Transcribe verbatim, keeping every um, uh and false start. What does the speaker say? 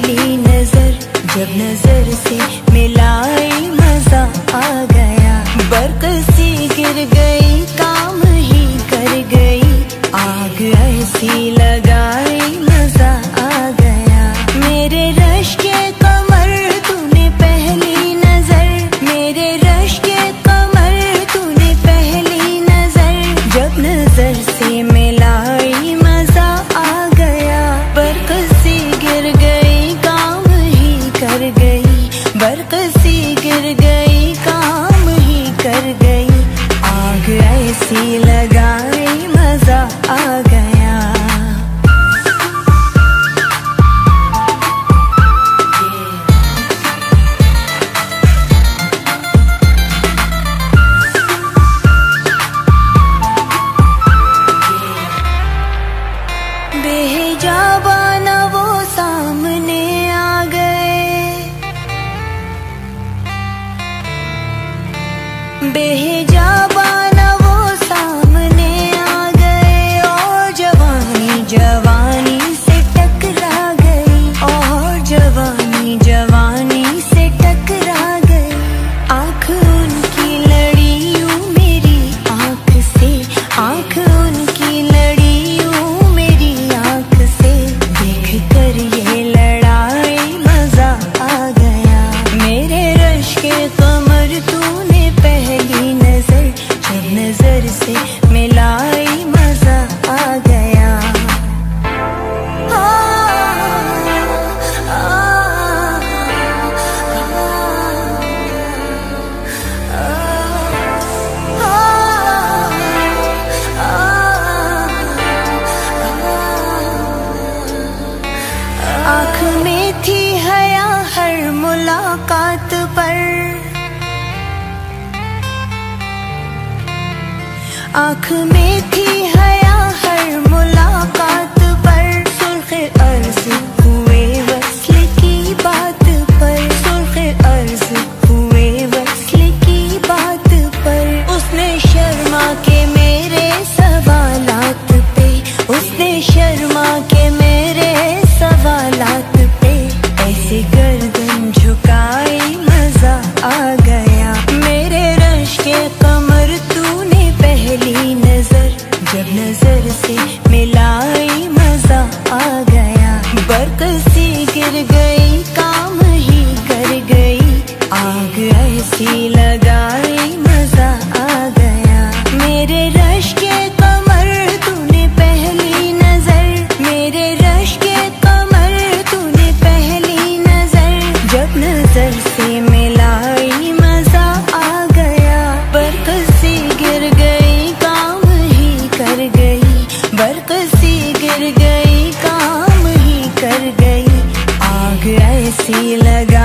डाली नजर, जब नजर से मिलाई मजा आ गया। बरक़ सी गिर गई, काम ही कर गई, आग ऐसी लगाई मजा आ गया। मेरे रश के कमर तूने पहली नजर, मेरे रश के कमर तूने पहली नजर, जब नजर से मिलाई मजा आ गया। बरक़ सी गिर गई, काम ही कर गई, बरक़ सी गिर गई, काम ही कर गई, आग ऐसी लगाई मजा आ गया। बेहिजाबाना वो सामने आ गए, बेहिजाबाना वो सामने आ गए, और जवानी जवानी से टकरा गई, और जवानी जवानी से टकरा गई। आँख उनकी लड़ी यूं मेरी आँख से, आँख उनकी लड़ी यूं मेरी आँख से, देख कर ये लड़ाई मजा आ गया। मेरे रश के कमर तूने पहली नजर, जब नजर से मिलाई मजा आ गया। आ, आ, आ, आ, आ, आ, आ, आ, आँख में थी हया हर मुलाकात पर, आँख में थी हया हर मुलाकात पर, सुर्ख़ अर्ज़ हुए वस्ल की बात पर, सुर्ख़ अर्ज़ हुए वस्ल की बात पर। उसने शर्मा के मेरे सवालात पे, उसने शर्मा के मेरे सवालात पे, ऐसे गर्दन झुकाई मजा आ गया। मेरे रश के कमर तूने पहली नजर, जब नजर से मिलाई मजा आ गया। बरक़ सी गिर गई, काम ही कर गई, आग ऐसी लगाई मजा आ गया। मेरे रश के कमर तूने पहली नजर, मेरे रश के कमर तूने पहली नजर, जब नजर से मिलाई मजा आ गया। बरक़ सी गिर गई, बरक़ सी गिर गई, काम ही कर गई, आग ऐसी लगा।